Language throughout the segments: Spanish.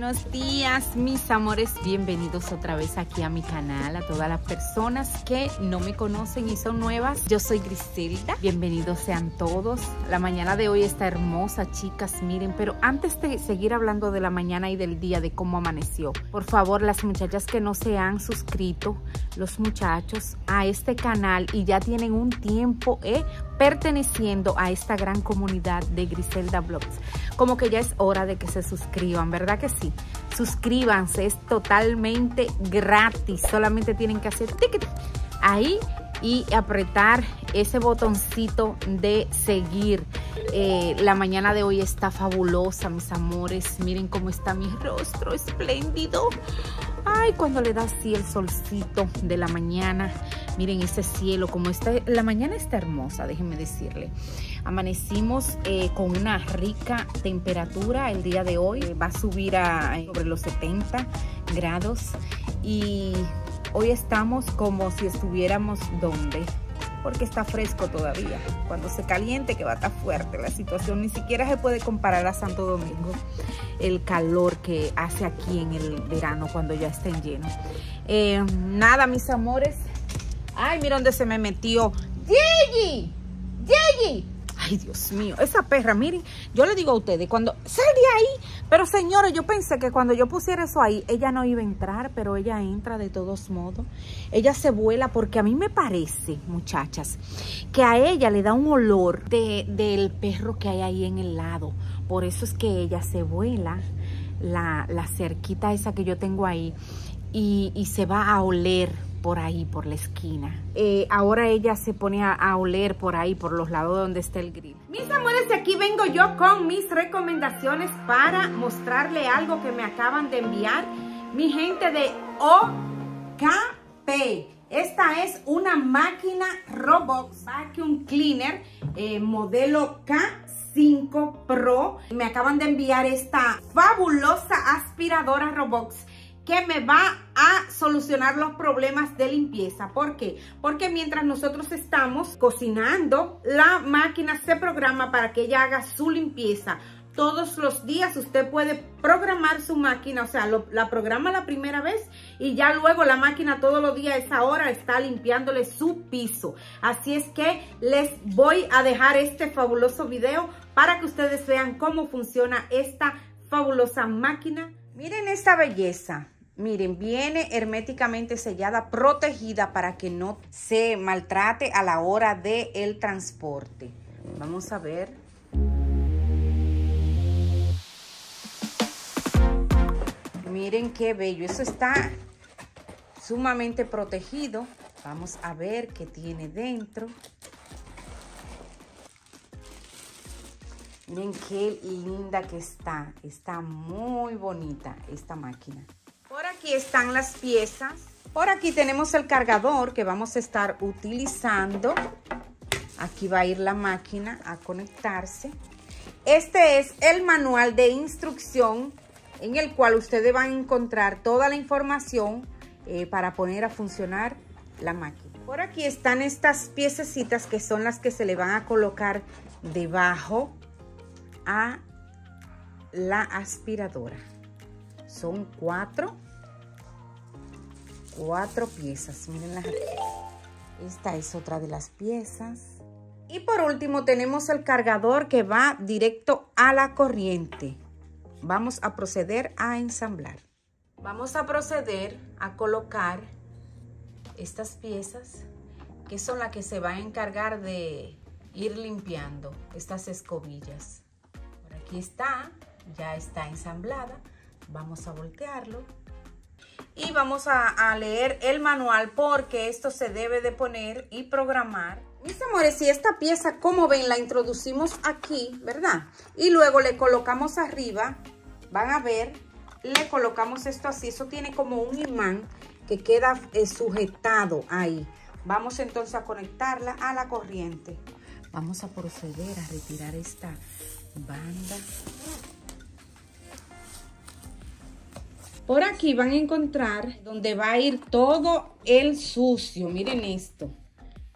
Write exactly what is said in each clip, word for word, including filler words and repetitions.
buenos días, mis amores. Bienvenidos otra vez aquí a mi canal. A todas las personas que no me conocen y son nuevas, yo soy Griselda. Bienvenidos sean todos. La mañana de hoy está hermosa, chicas, miren. Pero antes de seguir hablando de la mañana y del día, de cómo amaneció, por favor, las muchachas que no se han suscrito, los muchachos, a este canal y ya tienen un tiempo, eh, perteneciendo a esta gran comunidad de Griselda Vlogs, como que ya es hora de que se suscriban, ¿verdad que sí? Suscríbanse, es totalmente gratis, solamente tienen que hacer ticket ahí y apretar ese botoncito de seguir. Eh, la mañana de hoy está fabulosa, mis amores, miren cómo está mi rostro espléndido. Ay, cuando le da así el solcito de la mañana, miren ese cielo, como está. La mañana está hermosa, déjenme decirle. Amanecimos eh, con una rica temperatura el día de hoy. Va a subir a sobre los setenta grados. Y hoy estamos como si estuviéramos ¿dónde? Porque está fresco todavía. Cuando se caliente, que va a estar fuerte la situación, ni siquiera se puede comparar a Santo Domingo, el calor que hace aquí en el verano cuando ya estén llenos. Eh, nada, mis amores. Ay, mira dónde se me metió. ¡Yegi! ¡Yegi! Ay, Dios mío, esa perra, miren, yo le digo a ustedes, cuando sal de ahí, pero señores, yo pensé que cuando yo pusiera eso ahí, ella no iba a entrar, pero ella entra de todos modos, ella se vuela, porque a mí me parece, muchachas, que a ella le da un olor de, del perro que hay ahí en el lado, por eso es que ella se vuela, la, la cerquita esa que yo tengo ahí, y, y se va a oler por ahí, por la esquina. Eh, ahora ella se pone a, a oler por ahí, por los lados donde está el grill. Mis amores, aquí vengo yo con mis recomendaciones para mostrarle algo que me acaban de enviar mi gente de O K P. Esta es una máquina Robox Vacuum Cleaner eh, modelo K cinco Pro. Me acaban de enviar esta fabulosa aspiradora Robox que me va a solucionar los problemas de limpieza. ¿Por qué? Porque mientras nosotros estamos cocinando, la máquina se programa para que ella haga su limpieza. Todos los días usted puede programar su máquina, o sea, lo, la programa la primera vez y ya luego la máquina todos los días a esa hora está limpiándole su piso. Así es que les voy a dejar este fabuloso video para que ustedes vean cómo funciona esta fabulosa máquina. Miren esta belleza. Miren, viene herméticamente sellada, protegida para que no se maltrate a la hora del transporte. Vamos a ver. Miren qué bello. Eso está sumamente protegido. Vamos a ver qué tiene dentro. Miren qué linda que está. Está muy bonita esta máquina. Por aquí están las piezas. Por aquí tenemos el cargador que vamos a estar utilizando. Aquí va a ir la máquina a conectarse. Este es el manual de instrucción en el cual ustedes van a encontrar toda la información eh, para poner a funcionar la máquina. Por aquí están estas piececitas que son las que se le van a colocar debajo a la aspiradora. Son cuatro cuatro piezas, mírenlas aquí. Esta es otra de las piezas y por último tenemos el cargador que va directo a la corriente. Vamos a proceder a ensamblar. Vamos a proceder a colocar estas piezas que son las que se van a encargar de ir limpiando estas escobillas. Aquí está, ya está ensamblada. Vamos a voltearlo y vamos a, a leer el manual porque esto se debe de poner y programar. Mis amores, y esta pieza, como ven, la introducimos aquí, ¿verdad? Y luego le colocamos arriba, van a ver, le colocamos esto así. Eso tiene como un imán que queda eh, sujetado ahí. Vamos entonces a conectarla a la corriente. Vamos a proceder a retirar esta banda. Por aquí van a encontrar donde va a ir todo el sucio. Miren esto.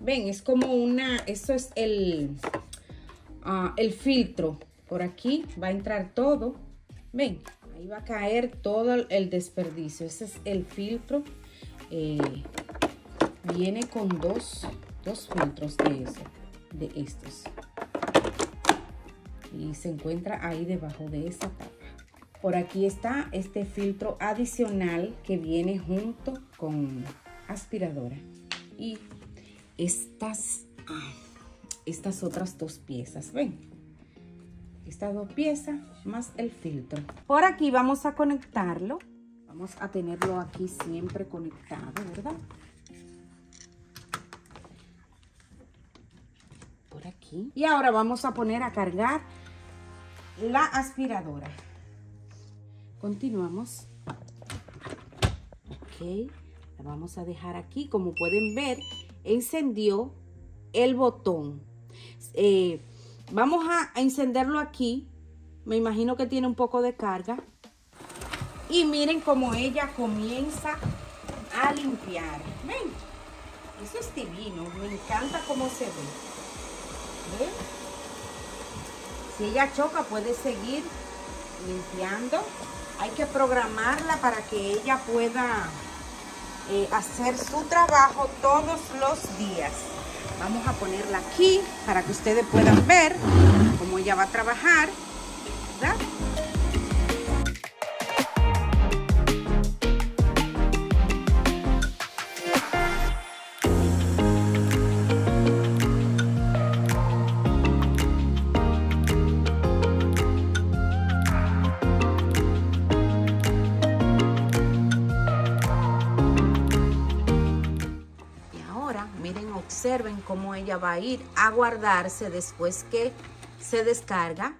Ven, es como una... Eso es el, uh, el filtro. Por aquí va a entrar todo. Ven, Ahí va a caer todo el desperdicio. Ese es el filtro. Eh, viene con dos, dos filtros de, eso, de estos. Y se encuentra ahí debajo de esa tapa. Por aquí está este filtro adicional que viene junto con aspiradora. Y estas, estas otras dos piezas, ven. Estas dos piezas más el filtro. Por aquí vamos a conectarlo. Vamos a tenerlo aquí siempre conectado, ¿verdad? Por aquí. Y ahora vamos a poner a cargar la aspiradora. Continuamos. Ok. La vamos a dejar aquí. Como pueden ver, encendió el botón. Eh... Vamos a encenderlo aquí. Me imagino que tiene un poco de carga. Y miren cómo ella comienza a limpiar. Ven, eso es divino. Me encanta cómo se ve. ¿Ven? Si ella choca, puede seguir limpiando. Hay que programarla para que ella pueda eh, hacer su trabajo todos los días. Vamos a ponerla aquí para que ustedes puedan ver cómo ella va a trabajar, ¿verdad? Observen cómo ella va a ir a guardarse después que se descarga.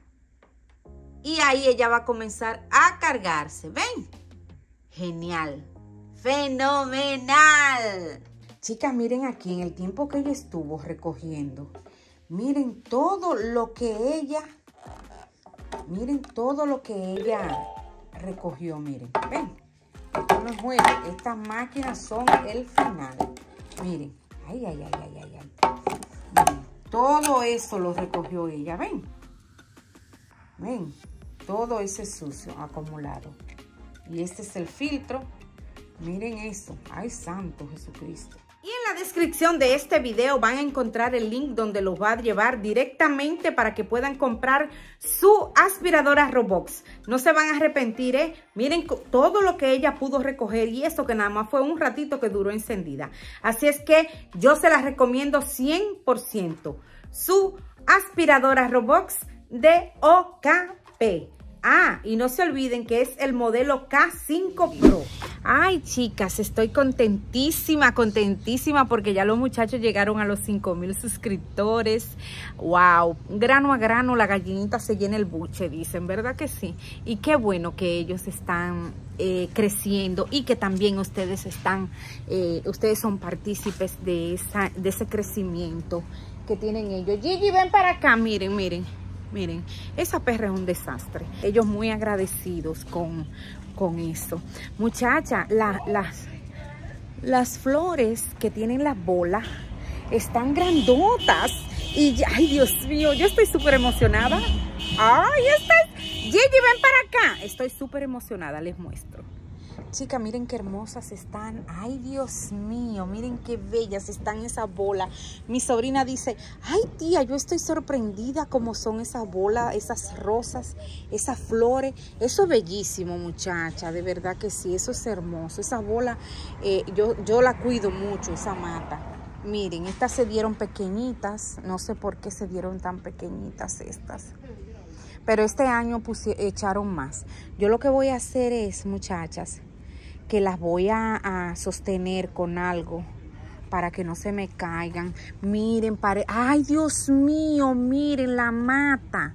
Y ahí ella va a comenzar a cargarse. ¿Ven? Genial. ¡Fenomenal! Chicas, miren aquí en el tiempo que ella estuvo recogiendo. Miren todo lo que ella... Miren todo lo que ella recogió. Miren. Ven. Esto no es bueno. Estas máquinas son el final. Miren. Ay, ay, ay, ay, ay, ay. Todo eso lo recogió ella, ven. Ven, todo ese sucio acumulado. Y este es el filtro. Miren eso. Ay, santo Jesucristo. Y en la descripción de este video van a encontrar el link donde los va a llevar directamente para que puedan comprar su aspiradora Robox. No se van a arrepentir, ¿eh? Miren todo lo que ella pudo recoger y eso que nada más fue un ratito que duró encendida. Así es que yo se las recomiendo cien por ciento. Su aspiradora Robox de O K P. Ah, y no se olviden que es el modelo K cinco Pro. Ay, chicas, estoy contentísima, contentísima porque ya los muchachos llegaron a los cinco mil suscriptores. Wow, grano a grano la gallinita se llena el buche, dicen, ¿verdad que sí? Y qué bueno que ellos están eh, creciendo y que también ustedes están, eh, ustedes son partícipes de, esa, de ese crecimiento que tienen ellos. Gigi, ven para acá, miren, miren. Miren, esa perra es un desastre. Ellos muy agradecidos con, con eso. Muchacha, la, las, las flores que tienen las bolas están grandotas. Y, ya, ay, Dios mío, yo estoy súper emocionada. Ay, estas. Gigi, ven para acá. Estoy súper emocionada, les muestro. Chicas, miren qué hermosas están. Ay, Dios mío, miren qué bellas están esas bolas. Mi sobrina dice, ay, tía, yo estoy sorprendida como son esas bolas, esas rosas, esas flores. Eso es bellísimo, muchacha, de verdad que sí, eso es hermoso. Esa bola, eh, yo, yo la cuido mucho, esa mata. Miren, estas se dieron pequeñitas, no sé por qué se dieron tan pequeñitas estas. Pero este año echaron más. Yo lo que voy a hacer es, muchachas, que las voy a, a sostener con algo para que no se me caigan. Miren, pare... ¡Ay, Dios mío! Miren la mata.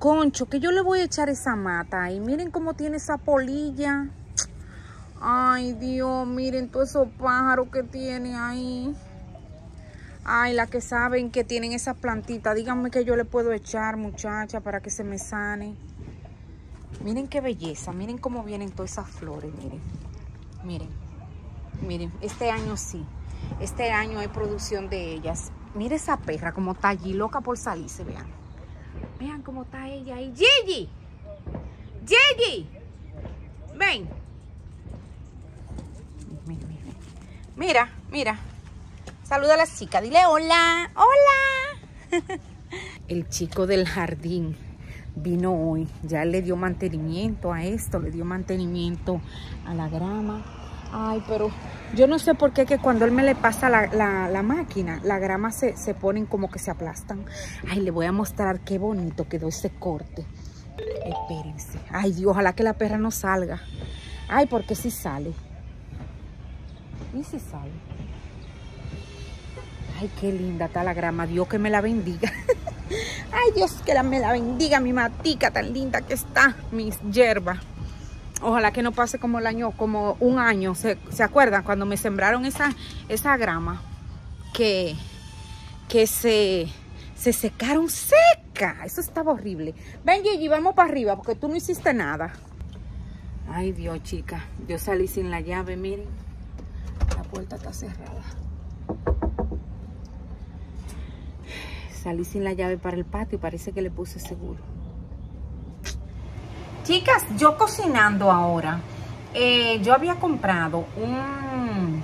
Concho, que yo le voy a echar esa mata ahí. Miren cómo tiene esa polilla. ¡Ay, Dios! Miren todos esos pájaros que tiene ahí. Ay, las que saben que tienen esas plantitas, díganme que yo le puedo echar, muchacha, para que se me sane. Miren qué belleza, miren cómo vienen todas esas flores, miren. Miren, miren, este año sí, este año hay producción de ellas. Miren esa perra como está allí, loca por salirse, vean. Vean cómo está ella ahí. ¡Gigi! ¡Gigi! Ven. Mira, mira. Mira, mira. Saluda a la chica. Dile hola. Hola. El chico del jardín vino hoy. Ya le dio mantenimiento a esto. Le dio mantenimiento a la grama. Ay, pero yo no sé por qué que cuando él me le pasa la, la, la máquina, la grama se, se ponen como que se aplastan. Ay, le voy a mostrar qué bonito quedó este corte. Espérense. Ay, Dios, ojalá que la perra no salga. Ay, porque si sale. Y si sale. Ay, qué linda está la grama. Dios que me la bendiga. Ay, Dios que la, me la bendiga mi matica tan linda que está. Mis hierbas. Ojalá que no pase como el año, como un año. ¿Se, ¿se acuerdan? Cuando me sembraron esa, esa grama. Que, que se, se secaron seca. Eso estaba horrible. Ven, Gigi, vamos para arriba. Porque tú no hiciste nada. Ay, Dios, chica. Yo salí sin la llave, miren. La puerta está cerrada. Salí sin la llave para el patio. Parece que le puse seguro. Chicas, yo cocinando ahora, eh, yo había comprado un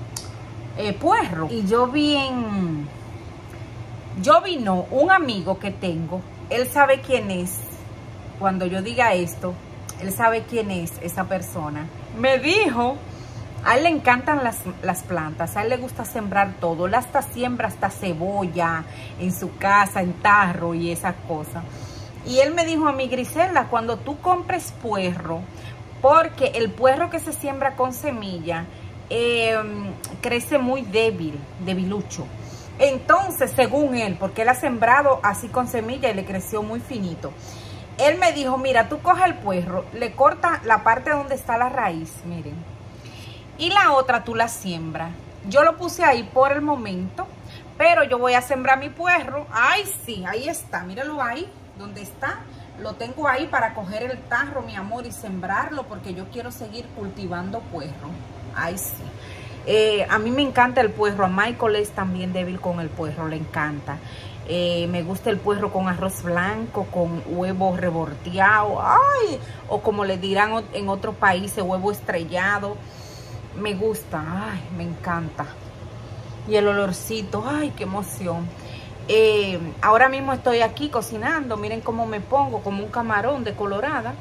eh, puerro y yo vi en, yo vino un amigo que tengo, él sabe quién es, cuando yo diga esto, él sabe quién es esa persona. Me dijo, a él le encantan las, las plantas, a él le gusta sembrar todo, él hasta siembra hasta cebolla en su casa, en tarro y esas cosas. Y él me dijo a mí, Griselda, cuando tú compres puerro, porque el puerro que se siembra con semilla eh, crece muy débil, debilucho. Entonces, según él, porque él ha sembrado así con semilla y le creció muy finito. Él me dijo, mira, tú coges el puerro, le corta la parte donde está la raíz, miren. Y la otra tú la siembras. Yo lo puse ahí por el momento, pero yo voy a sembrar mi puerro. Ay, sí, ahí está, míralo ahí. Donde está, lo tengo ahí para coger el tarro, mi amor, y sembrarlo porque yo quiero seguir cultivando puerro. Ay, sí. Eh, a mí me encanta el puerro. A Michael es también débil con el puerro, le encanta. Eh, me gusta el puerro con arroz blanco, con huevo revolteado. Ay, o como le dirán en otros países, huevo estrellado. Me gusta, ay, me encanta. Y el olorcito, ay, qué emoción. Eh, ahora mismo estoy aquí cocinando. Miren cómo me pongo, como un camarón decolorada.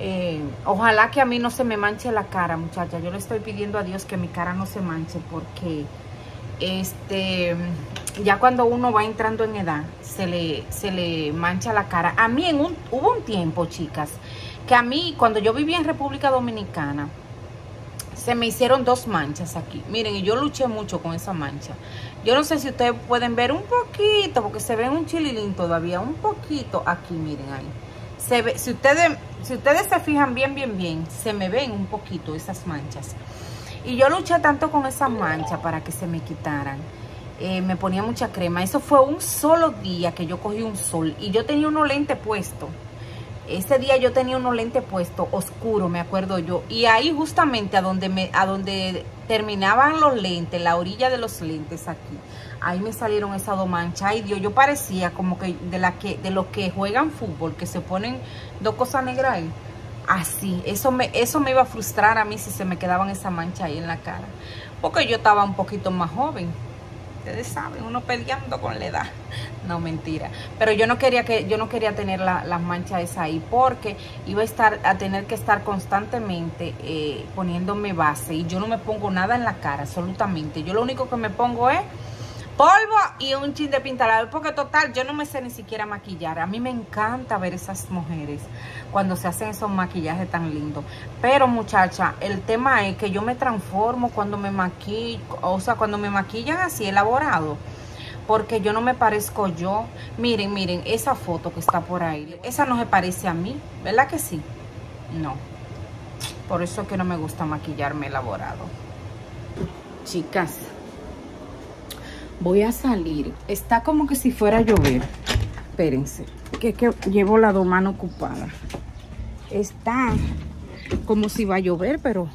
eh, Ojalá que a mí no se me manche la cara, muchacha. Yo le estoy pidiendo a Dios que mi cara no se manche, porque este ya cuando uno va entrando en edad se le, se le mancha la cara. A mí en un, hubo un tiempo, chicas, que a mí cuando yo vivía en República Dominicana se me hicieron dos manchas aquí. Miren, y yo luché mucho con esa mancha. Yo no sé si ustedes pueden ver un poquito, porque se ve un chililín todavía, un poquito aquí, miren ahí. Se ve, si, ustedes, si ustedes se fijan bien, bien, bien, se me ven un poquito esas manchas. Y yo luché tanto con esas manchas para que se me quitaran. Eh, me ponía mucha crema. Eso fue un solo día que yo cogí un sol y yo tenía unos lentes puestos. Ese día yo tenía unos lentes puestos, oscuro, me acuerdo yo. Y ahí justamente a donde, me, a donde terminaban los lentes, la orilla de los lentes aquí, ahí me salieron esas dos manchas. Ay, Dios, yo parecía como que de, la que de los que juegan fútbol, que se ponen dos cosas negras ahí. Así, eso me, eso me iba a frustrar a mí si se me quedaban esas manchas ahí en la cara. Porque yo estaba un poquito más joven. Ustedes saben, uno peleando con la edad. No, mentira. Pero yo no quería que yo no quería tener las la manchas esas ahí porque iba a estar a tener que estar constantemente eh, poniéndome base. Y yo no me pongo nada en la cara, absolutamente. Yo lo único que me pongo es polvo y un chin de pintalabio. Porque total, yo no me sé ni siquiera maquillar. A mí me encanta ver esas mujeres cuando se hacen esos maquillajes tan lindos. Pero muchacha, el tema es que yo me transformo cuando me maquillo. O sea, cuando me maquillan así elaborado. Porque yo no me parezco yo. Miren, miren, esa foto que está por ahí. Esa no se parece a mí, ¿verdad que sí? No. Por eso es que no me gusta maquillarme elaborado. Chicas, voy a salir. Está como que si fuera a llover. Espérense, que es que llevo la dos manos ocupadas. Está como si va a llover, pero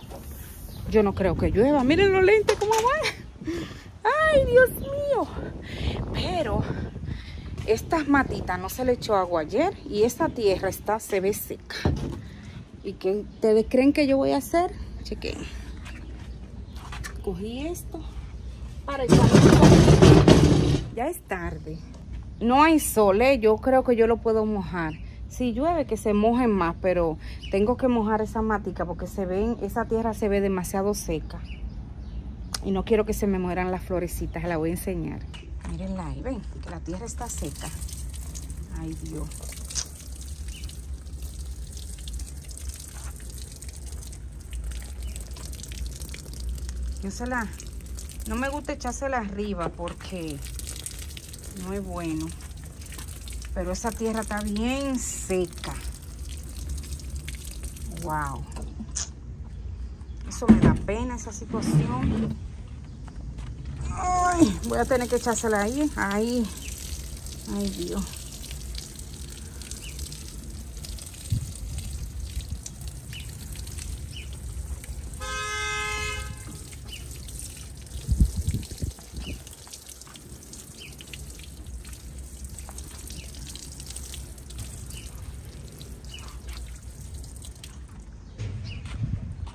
yo no creo que llueva. Miren los lentes cómo van. ¡Ay, Dios mío! Pero estas matitas no se le echó agua ayer y esta tierra está, se ve seca. y que ustedes creen que yo voy a hacer. Chequen, cogí esto para echar el... Ya es tarde, no hay sol, ¿eh? Yo creo que yo lo puedo mojar. Si llueve, que se mojen más, pero tengo que mojar esa matica porque se ven, esa tierra se ve demasiado seca y no quiero que se me mueran las florecitas. La voy a enseñar. Mírenla ahí, ven, que la tierra está seca. Ay, Dios. Yo se la... No me gusta echársela arriba porque no es bueno. Pero esa tierra está bien seca. Wow. Eso me da pena, esa situación. Ay, voy a tener que echársela ahí. Ahí. Ay, Dios.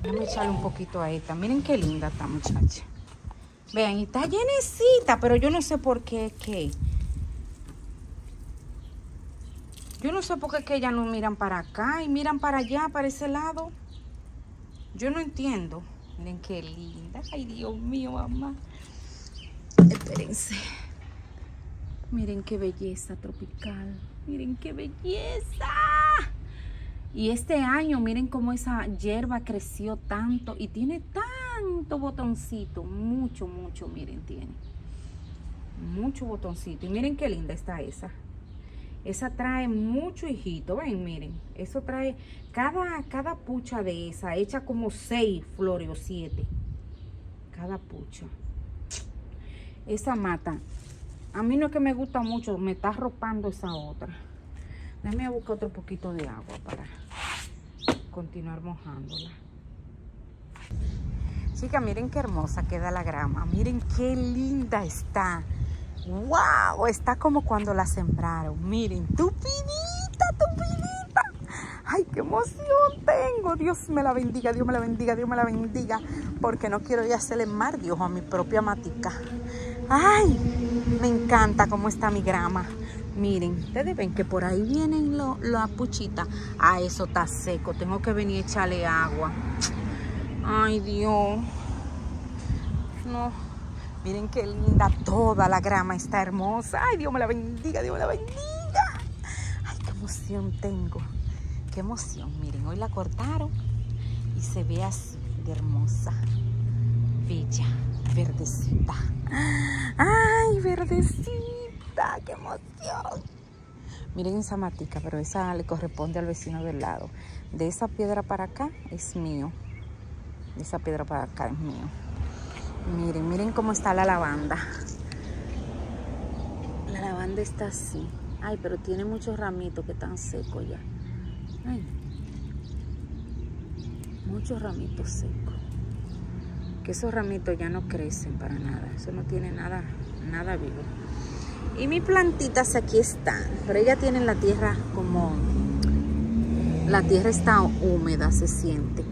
Déjame echarle un poquito a esta. Miren qué linda está, muchacha. Vean, y está llenecita, pero yo no sé por qué que... Yo no sé por qué que ellas no miran para acá y miran para allá, para ese lado. Yo no entiendo. Miren qué linda. Ay, Dios mío, mamá. Espérense. Miren qué belleza tropical. Miren qué belleza. Y este año, miren cómo esa hierba creció tanto y tiene tanto botoncito. Mucho, mucho, miren, tiene. Mucho botoncito. Y miren qué linda está esa. Esa trae mucho hijito, ven, miren. Eso trae, cada, cada pucha de esa, echa como seis flores o siete. Cada pucha. Esa mata. A mí no es que me gusta mucho, me está arropando esa otra. Déjame buscar otro poquito de agua para continuar mojándola. Chicas, miren qué hermosa queda la grama. Miren qué linda está. ¡Wow! Está como cuando la sembraron. Miren, tupidita, tupidita. ¡Ay, qué emoción tengo! Dios me la bendiga, Dios me la bendiga, Dios me la bendiga. Porque no quiero ir a hacerle mar, Dios, a mi propia matica. ¡Ay! Me encanta cómo está mi grama. Miren, ustedes ven que por ahí vienen las puchitas. Ah, eso está seco. Tengo que venir a echarle agua. Ay, Dios. No. Miren qué linda toda la grama. Está hermosa. Ay, Dios me la bendiga. Dios me la bendiga. Ay, qué emoción tengo. Qué emoción. Miren, hoy la cortaron y se ve así de hermosa. Bella. Verdecita. Ay, verdecita. ¡Qué emoción! Miren esa matica, pero esa le corresponde al vecino del lado. De esa piedra para acá es mío. De esa piedra para acá es mío. Miren, miren cómo está la lavanda. La lavanda está así. Ay, pero tiene muchos ramitos que están secos ya. Ay, muchos ramitos secos. Que esos ramitos ya no crecen para nada. Eso no tiene nada, nada vivo. Y mis plantitas aquí están, pero ellas tienen la tierra como... La tierra está húmeda, se siente.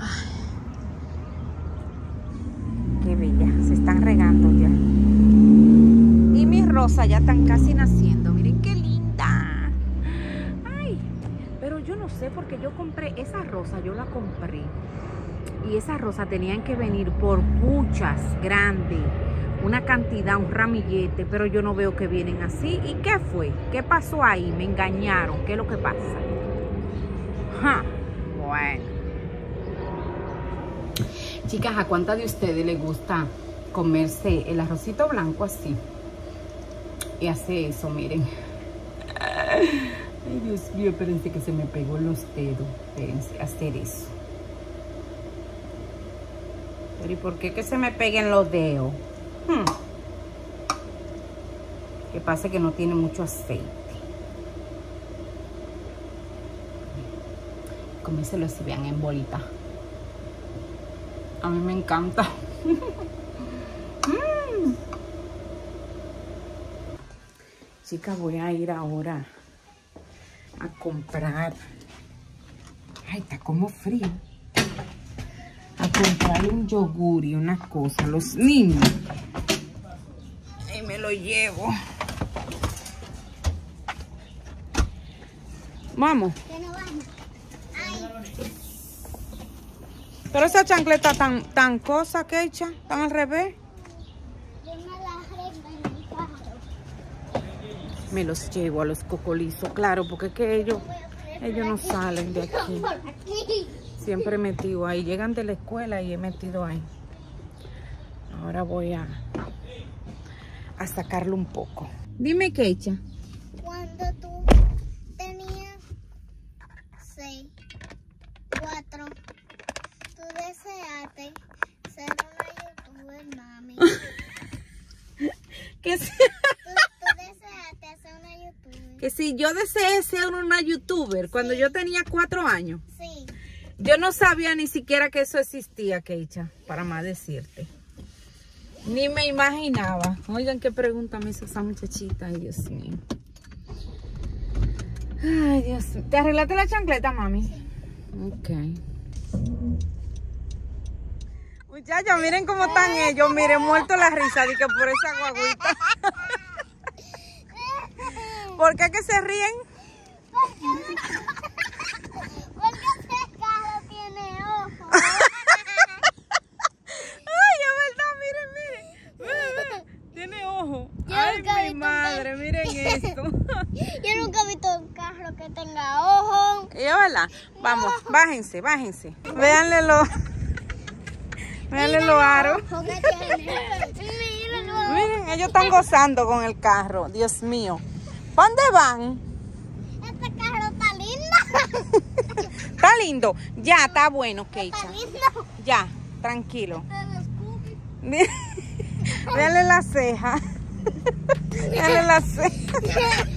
Ay, qué bella, se están regando ya. Y mis rosas ya están casi naciendo, miren qué linda. Ay, pero yo no sé porque yo compré, esa rosa yo la compré. Y esas rosas tenían que venir por puchas grandes. Una cantidad, un ramillete, pero yo no veo que vienen así. ¿Y qué fue? ¿Qué pasó ahí? Me engañaron. ¿Qué es lo que pasa? Ja. Bueno. Chicas, ¿a cuántas de ustedes les gusta comerse el arrocito blanco así? Y hace eso, miren. Ay, Dios mío, espérense que se me pegó los dedos. Espérense, hacer eso. Pero ¿y por qué que se me peguen los dedos? Hmm. Que pasa que no tiene mucho aceite. Coméselo si vean en bolita. A mí me encanta. mm. Chicas, voy a ir ahora a comprar. ay, está como frío, a comprar un yogur y una cosa, los niños, y me lo llevo. Vamos. Pero esa chancleta tan, tan cosa, Keisha, tan al revés. Me los llevo a los cocolizos, claro, porque es que ellos, ellos no salen de aquí. Siempre he metido ahí. Llegan de la escuela y he metido ahí. Ahora voy a, a sacarlo un poco. Dime, Keisha. Cuando tú tenías seis, cuatro, tú deseaste ser una youtuber, mami. ¿Qué sea? Que si yo deseé ser una youtuber, sí, cuando yo tenía cuatro años, sí, yo no sabía ni siquiera que eso existía, Keisha, para más decirte. Ni me imaginaba. Oigan, qué pregunta me hizo esa muchachita. Ay, Dios mío. Ay, Dios mío. ¿Te arreglaste la chancleta, mami? Sí. Ok. Muchachos, miren cómo están ellos. Miren, muerto la risa. Dice que por esa guaguita. ¿Por qué que se ríen? Porque, porque este carro tiene ojos. Ay, es verdad, miren, miren. Miren, miren. Tiene ojos. Ay, mi madre, miren esto. Yo nunca he visto un carro que tenga ojos. ¿Y es verdad? Vamos, no, bájense, bájense. Véanle los... Véanle los aros. Miren, ellos están gozando con el carro. Dios mío. ¿Dónde van? Este carro está lindo. Está lindo. Ya, está bueno, Keisha. Está lindo. Ya, tranquilo. Véanle la ceja. Véanle la ceja.